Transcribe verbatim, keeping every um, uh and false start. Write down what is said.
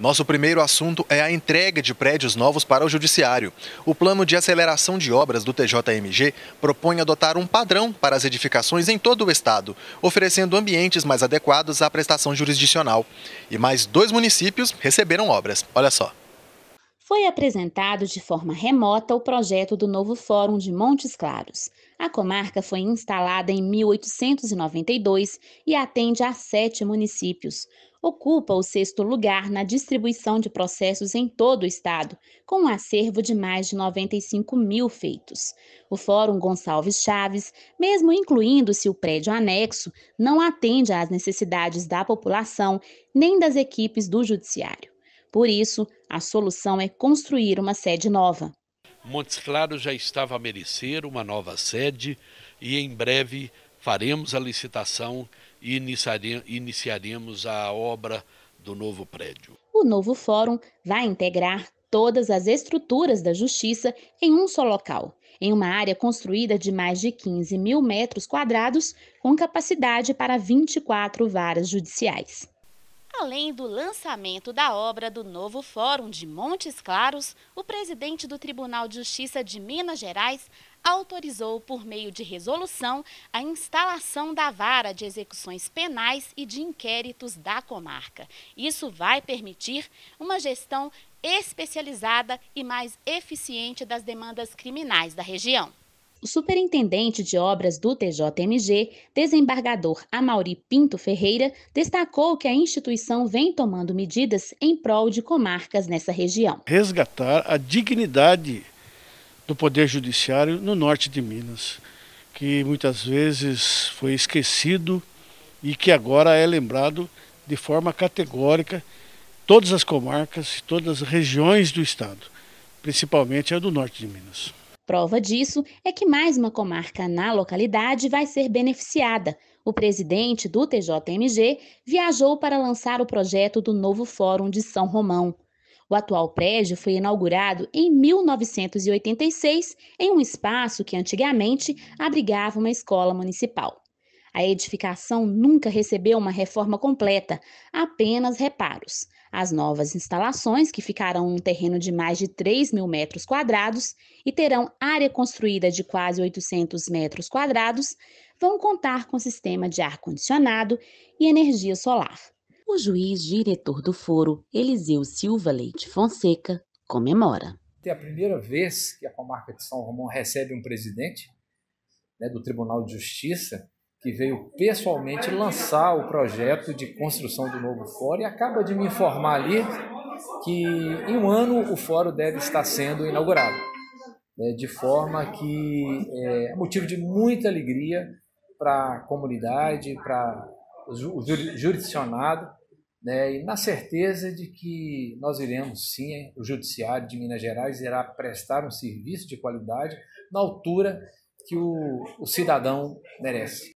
Nosso primeiro assunto é a entrega de prédios novos para o Judiciário. O plano de aceleração de obras do T J M G propõe adotar um padrão para as edificações em todo o estado, oferecendo ambientes mais adequados à prestação jurisdicional. E mais dois municípios receberam obras. Olha só. Foi apresentado de forma remota o projeto do novo Fórum de Montes Claros. A comarca foi instalada em mil oitocentos e noventa e dois e atende a sete municípios. Ocupa o sexto lugar na distribuição de processos em todo o estado, com um acervo de mais de noventa e cinco mil feitos. O Fórum Gonçalves Chaves, mesmo incluindo-se o prédio anexo, não atende às necessidades da população nem das equipes do Judiciário. Por isso, a solução é construir uma sede nova. Montes Claros já estava a merecer uma nova sede e em breve faremos a licitação e iniciaremos a obra do novo prédio. O novo fórum vai integrar todas as estruturas da Justiça em um só local, em uma área construída de mais de quinze mil metros quadrados, com capacidade para vinte e quatro varas judiciais. Além do lançamento da obra do novo Fórum de Montes Claros, o presidente do Tribunal de Justiça de Minas Gerais autorizou, por meio de resolução, a instalação da vara de execuções penais e de inquéritos da comarca. Isso vai permitir uma gestão especializada e mais eficiente das demandas criminais da região. O superintendente de obras do T J M G, desembargador Amaury Pinto Ferreira, destacou que a instituição vem tomando medidas em prol de comarcas nessa região. Resgatar a dignidade do Poder Judiciário no norte de Minas, que muitas vezes foi esquecido e que agora é lembrado de forma categórica todas as comarcas, todas as regiões do estado, principalmente a do norte de Minas. Prova disso é que mais uma comarca na localidade vai ser beneficiada. O presidente do T J M G viajou para lançar o projeto do novo Fórum de São Romão. O atual prédio foi inaugurado em mil novecentos e oitenta e seis, em um espaço que antigamente abrigava uma escola municipal. A edificação nunca recebeu uma reforma completa, apenas reparos. As novas instalações, que ficarão num terreno de mais de três mil metros quadrados e terão área construída de quase oitocentos metros quadrados, vão contar com sistema de ar-condicionado e energia solar. O juiz diretor do foro, Eliseu Silva Leite Fonseca, comemora. É a primeira vez que a comarca de São Romão recebe um presidente, né, do Tribunal de Justiça, que veio pessoalmente lançar o projeto de construção do novo fórum e acaba de me informar ali que em um ano o fórum deve estar sendo inaugurado. É, de forma que é motivo de muita alegria para a comunidade, para o ju jurisdicionado, né, e na certeza de que nós iremos sim, hein, o Judiciário de Minas Gerais irá prestar um serviço de qualidade na altura que o, o cidadão merece.